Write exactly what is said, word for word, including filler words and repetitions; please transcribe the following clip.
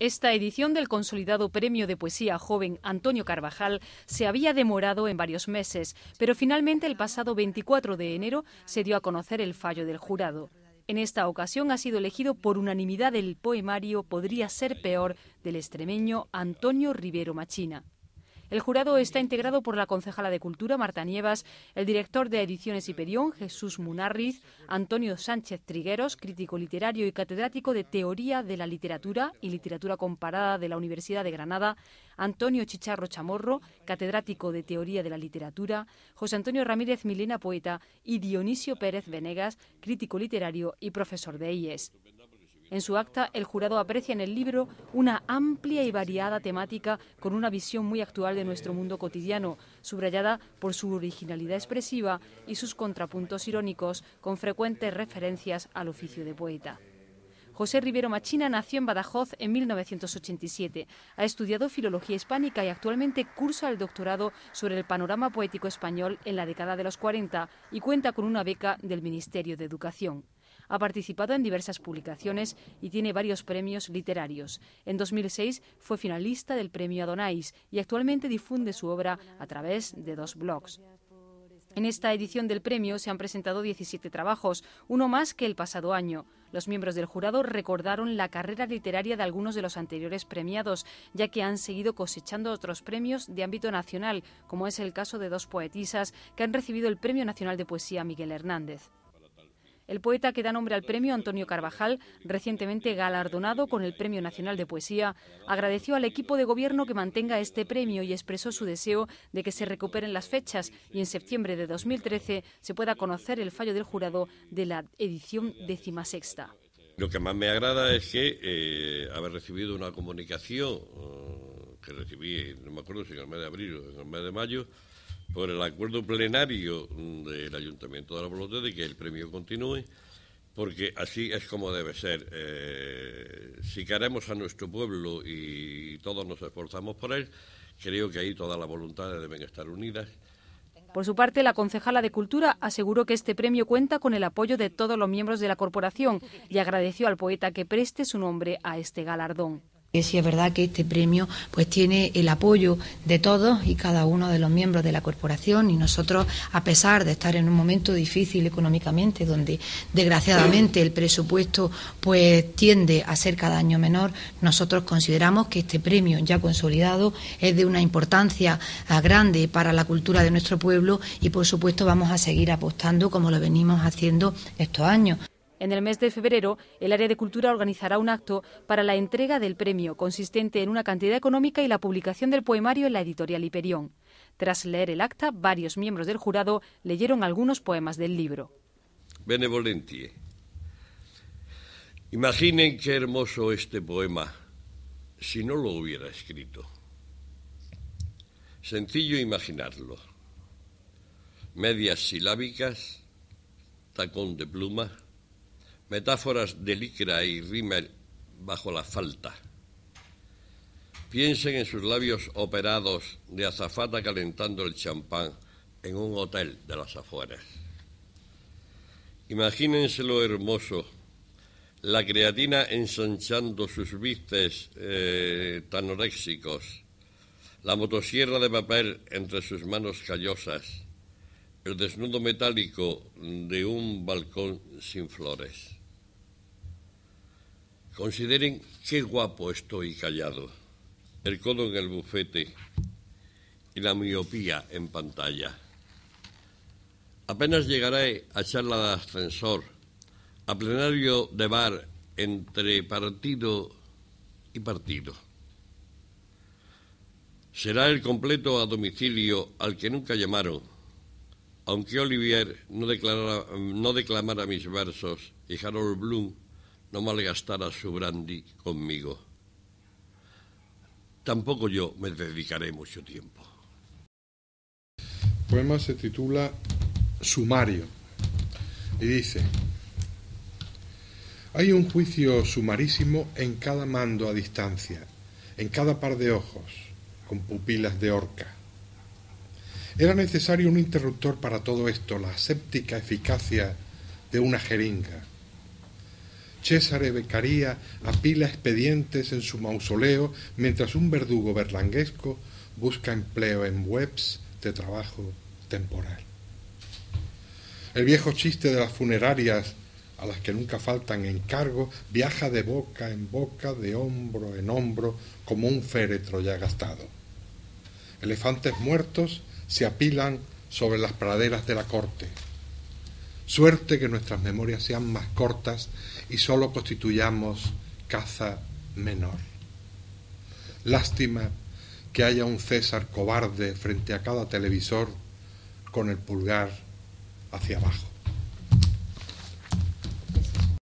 Esta edición del consolidado Premio de Poesía Joven Antonio Carvajal se había demorado en varios meses, pero finalmente el pasado veinticuatro de enero se dio a conocer el fallo del jurado. En esta ocasión ha sido elegido por unanimidad el poemario Podría ser peor del extremeño Antonio Rivero Machina. El jurado está integrado por la concejala de Cultura, Marta Nievas, el director de Ediciones Hiperión, Jesús Munarriz, Antonio Sánchez Trigueros, crítico literario y catedrático de Teoría de la Literatura y Literatura Comparada de la Universidad de Granada, Antonio Chicharro Chamorro, catedrático de Teoría de la Literatura, José Antonio Ramírez Milena, poeta, y Dionisio Pérez Venegas, crítico literario y profesor de I E S. En su acta, el jurado aprecia en el libro una amplia y variada temática con una visión muy actual de nuestro mundo cotidiano, subrayada por su originalidad expresiva y sus contrapuntos irónicos, con frecuentes referencias al oficio de poeta. José Rivero Machina nació en Badajoz en mil novecientos ochenta y siete. Ha estudiado filología hispánica y actualmente cursa el doctorado sobre el panorama poético español en la década de los cuarenta y cuenta con una beca del Ministerio de Educación. Ha participado en diversas publicaciones y tiene varios premios literarios. En dos mil seis fue finalista del Premio Adonais y actualmente difunde su obra a través de dos blogs. En esta edición del premio se han presentado diecisiete trabajos, uno más que el pasado año. Los miembros del jurado recordaron la carrera literaria de algunos de los anteriores premiados, ya que han seguido cosechando otros premios de ámbito nacional, como es el caso de dos poetisas que han recibido el Premio Nacional de Poesía Miguel Hernández. El poeta que da nombre al premio, Antonio Carvajal, recientemente galardonado con el Premio Nacional de Poesía, agradeció al equipo de gobierno que mantenga este premio y expresó su deseo de que se recuperen las fechas y en septiembre de dos mil trece se pueda conocer el fallo del jurado de la edición decimosexta. Lo que más me agrada es que eh, haber recibido una comunicación eh, que recibí, no me acuerdo si en el mes de abril o en el mes de mayo, por el acuerdo plenario del Ayuntamiento de Albolote de que el premio continúe, porque así es como debe ser. Eh, si queremos a nuestro pueblo y todos nos esforzamos por él, creo que ahí todas las voluntades deben estar unidas. Por su parte, la concejala de Cultura aseguró que este premio cuenta con el apoyo de todos los miembros de la corporación y agradeció al poeta que preste su nombre a este galardón. Que sí es verdad que este premio pues tiene el apoyo de todos y cada uno de los miembros de la corporación y nosotros, a pesar de estar en un momento difícil económicamente, donde desgraciadamente el presupuesto pues tiende a ser cada año menor, nosotros consideramos que este premio ya consolidado es de una importancia grande para la cultura de nuestro pueblo y por supuesto vamos a seguir apostando como lo venimos haciendo estos años. En el mes de febrero, el área de cultura organizará un acto para la entrega del premio, consistente en una cantidad económica y la publicación del poemario en la editorial Hiperión. Tras leer el acta, varios miembros del jurado leyeron algunos poemas del libro. Benevolentie. Imaginen qué hermoso este poema, si no lo hubiera escrito. Sencillo imaginarlo. Medias silábicas, tacón de pluma, metáforas de licra y rímel bajo la falta. Piensen en sus labios operados de azafata calentando el champán en un hotel de las afueras. Imagínense lo hermoso, la creatina ensanchando sus bíceps eh, tanoréxicos, la motosierra de papel entre sus manos callosas, el desnudo metálico de un balcón sin flores. Consideren qué guapo estoy callado, el codo en el bufete y la miopía en pantalla. Apenas llegaré a charla de ascensor, a plenario de bar entre partido y partido. Será el completo a domicilio al que nunca llamaron, aunque Olivier no, declarara, no declamara mis versos y Harold Bloom no malgastara su brandy conmigo. Tampoco yo me dedicaré mucho tiempo. El poema se titula Sumario y dice: hay un juicio sumarísimo en cada mando a distancia, en cada par de ojos, con pupilas de orca. Era necesario un interruptor para todo esto, la aséptica eficacia de una jeringa. Cesare Beccaria apila expedientes en su mausoleo mientras un verdugo berlanguesco busca empleo en webs de trabajo temporal. El viejo chiste de las funerarias, a las que nunca faltan encargos, viaja de boca en boca, de hombro en hombro, como un féretro ya gastado. Elefantes muertos se apilan sobre las praderas de la corte. Suerte que nuestras memorias sean más cortas y solo constituyamos caza menor. Lástima que haya un César cobarde frente a cada televisor con el pulgar hacia abajo.